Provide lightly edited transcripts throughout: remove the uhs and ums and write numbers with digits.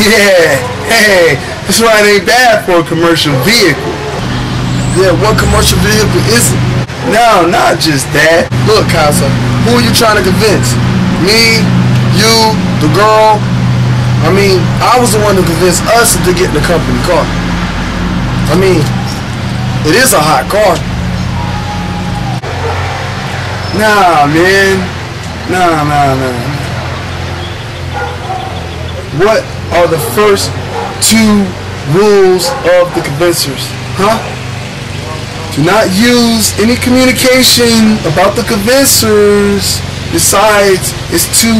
Yeah, hey, that's why it ain't bad for a commercial vehicle. Yeah, what commercial vehicle is it? No, not just that. Look, Kassa, who are you trying to convince? Me, you, the girl? I mean, I was the one to convince us to get in the company car. I mean, it is a hot car. Nah, man. Nah. What are the first 2 rules of the Convincers? Huh? Do not use any communication about the Convincers besides its 2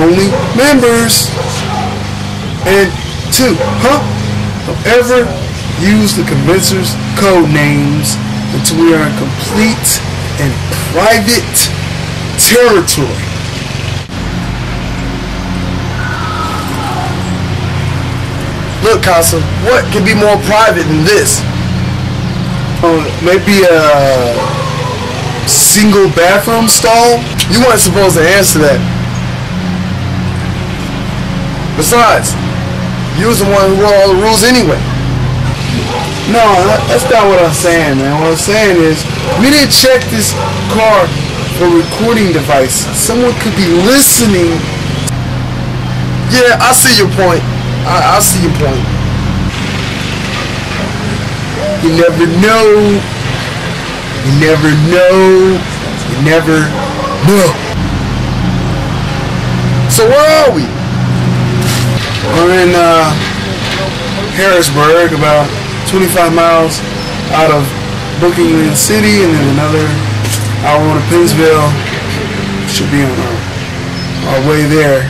only members. And 2, huh? Don't ever use the Convincers' code names until we are in complete and private territory. Look, Kassa, what can be more private than this? Maybe a single bathroom stall? You weren't supposed to answer that. Besides, you was the one who wrote all the rules anyway. No, that's not what I'm saying, man. What I'm saying is, we didn't check this car for recording device. Someone could be listening. Yeah, I see your point. I see your point. You never know. You never know. You never know. So where are we? We're in Harrisburg, about 25 miles out of Brooklyn City, and then another hour on to Pennsville. Should be on our way there.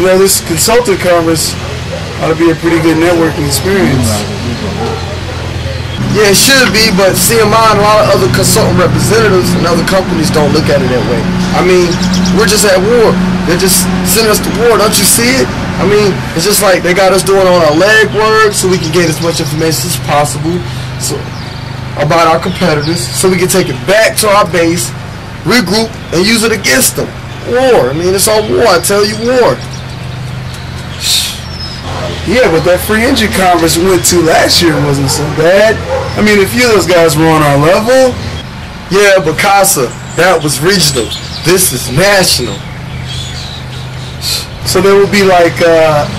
You know, this consultant conference ought to be a pretty good networking experience. Yeah, it should be, but CMI and a lot of other consultant representatives and other companies don't look at it that way. I mean, we're just at war. They're just sending us to war. Don't you see it? I mean, it's just like they got us doing all our legwork so we can get as much information as possible about our competitors so we can take it back to our base, regroup, and use it against them. War. I mean, it's all war. I tell you, war. Yeah, but that free engine conference we went to last year wasn't so bad. I mean, a few of those guys were on our level. Yeah, but Kassa, that was regional. This is national. So there will be like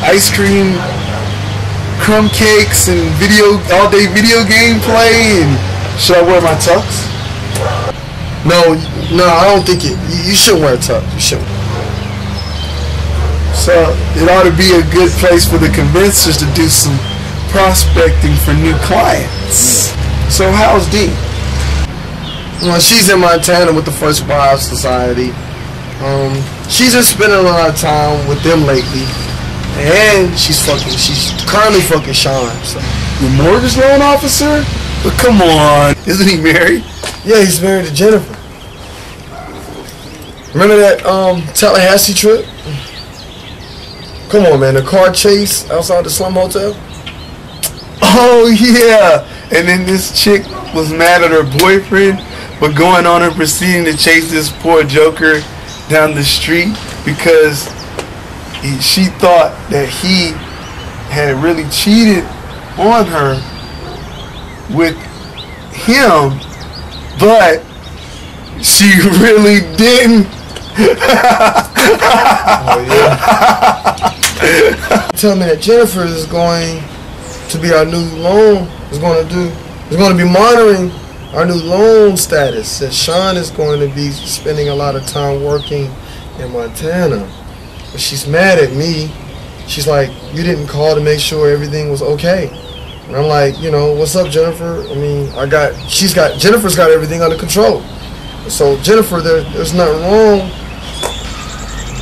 ice cream, crumb cakes, and all-day video game play. And should I wear my tux? No, I don't think it. You shouldn't wear a tux. You shouldn't. So it ought to be a good place for the Convincers to do some prospecting for new clients. So how's Dee? Well, she's in Montana with the First Bob Society. She's been spending a lot of time with them lately, and she's currently fucking Sean. So. Your mortgage loan officer? But come on, isn't he married? Yeah, he's married to Jennifer. Remember that Tallahassee trip? Come on, man, the car chase outside the slum hotel? Oh, yeah. And then this chick was mad at her boyfriend for going on and proceeding to chase this poor joker down the street because she thought that he had really cheated on her with him, but she really didn't. Oh, yeah. Tell me that Jennifer is going to be our new loan. Is going to be monitoring our new loan status. That Sean is going to be spending a lot of time working in Montana. But she's mad at me. She's like, you didn't call to make sure everything was okay. And I'm like, you know, what's up, Jennifer? I mean, Jennifer's got everything under control. So Jennifer, there's nothing wrong.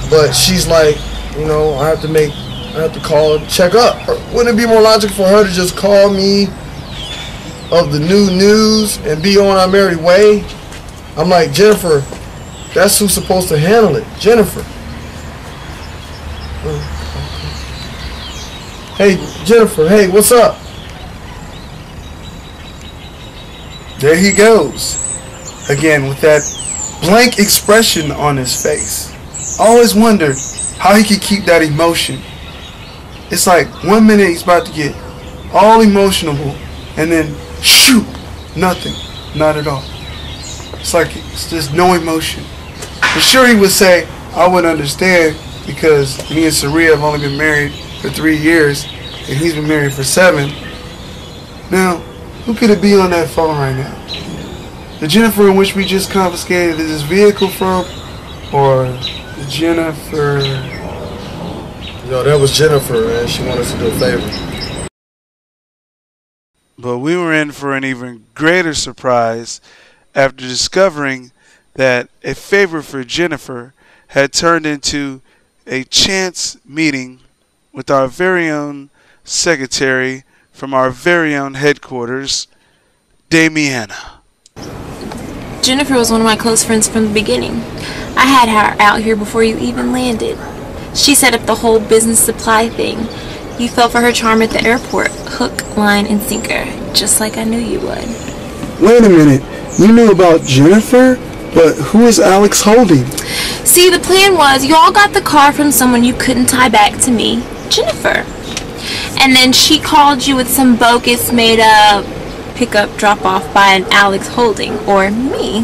But she's like, you know, I have to call and check up. Wouldn't it be more logical for her to just call me of the new news and be on our merry way? I'm like, Jennifer, that's who's supposed to handle it. Jennifer. Hey, Jennifer, hey, what's up? There he goes. Again, with that blank expression on his face. I always wondered how he could keep that emotion. It's like 1 minute he's about to get all emotional and then shoot, nothing, not at all. It's like it's just no emotion. For sure he would say, I wouldn't understand because me and Saria have only been married for 3 years and he's been married for 7. Now, who could it be on that phone right now? The Jennifer in which we just confiscated this vehicle from, or the Jennifer? Yo, that was Jennifer, man. She wanted us to do a favor. But we were in for an even greater surprise after discovering that a favor for Jennifer had turned into a chance meeting with our very own secretary from our very own headquarters, Damiana. Jennifer was one of my close friends from the beginning. I had her out here before you even landed. She set up the whole business supply thing. You fell for her charm at the airport, hook, line, and sinker, just like I knew you would. Wait a minute, you knew about Jennifer? But who is Alex Holding? See, the plan was you all got the car from someone you couldn't tie back to me, Jennifer. And then she called you with some bogus made-up pickup drop-off by an Alex Holding, or me.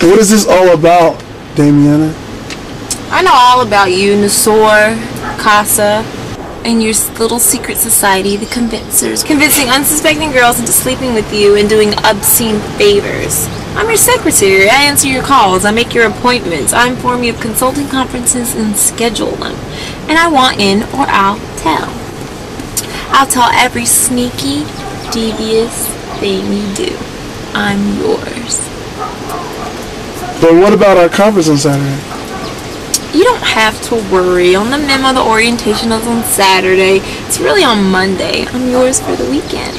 What is this all about, Damiana? I know all about you, Nassor, Kassa, and your little secret society, the Convincers, convincing unsuspecting girls into sleeping with you and doing obscene favors. I'm your secretary. I answer your calls. I make your appointments. I inform you of consulting conferences and schedule them. And I want in, or I'll tell. I'll tell every sneaky, devious thing you do. I'm yours. But what about our conference on Saturday? You don't have to worry. On the memo, the orientation is on Saturday. It's really on Monday. I'm yours for the weekend.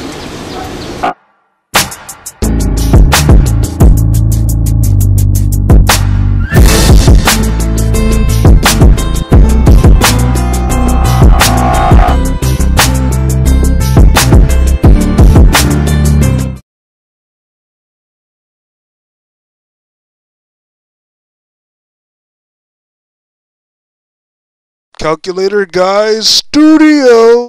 Calculator Guys Studio.